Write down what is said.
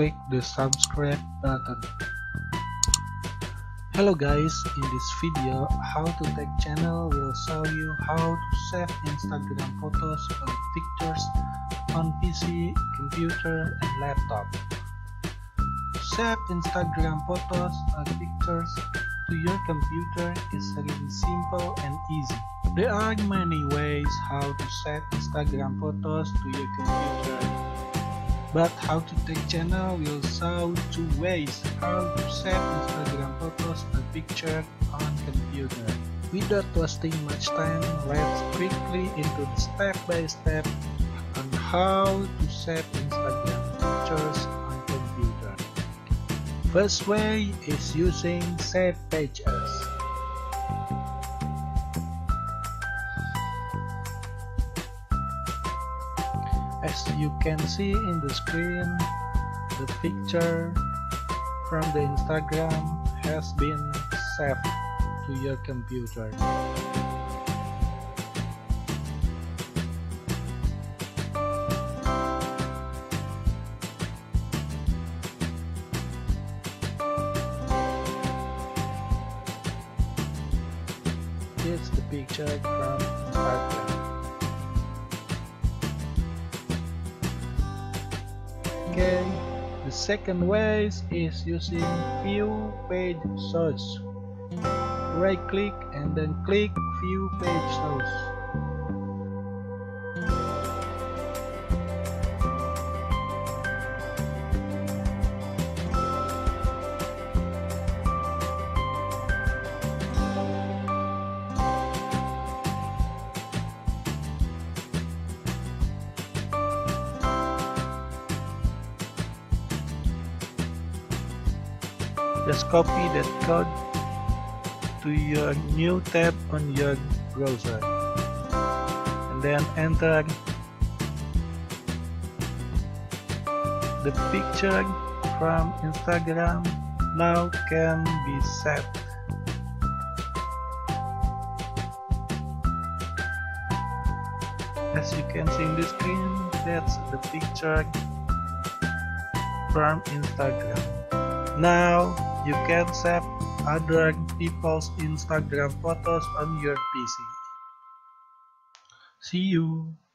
click the subscribe button. Hello guys, in this video HowtoTechChannel will show you how to save Instagram photos or pictures on PC, computer and laptop. Save Instagram photos or pictures to your computer is really simple and easy. There are many ways how to save Instagram photos to your computer, but HowtoTechChannel will show 2 ways how to save Instagram photos or picture on computer. Without wasting much time, let's quickly into the step-by-step on how to save Instagram pictures on computer. First way is using Save Pages. As you can see in the screen, the picture from the Instagram has been saved to your computer. Here's the picture from Instagram. Okay, the second way is using View Page Source. Right click and then click View Page Source. Just copy that code to your new tab on your browser and then enter the picture from Instagram. Now can be saved. As you can see in the screen, that's the picture from Instagram. Now you can save other people's Instagram photos on your PC. See you!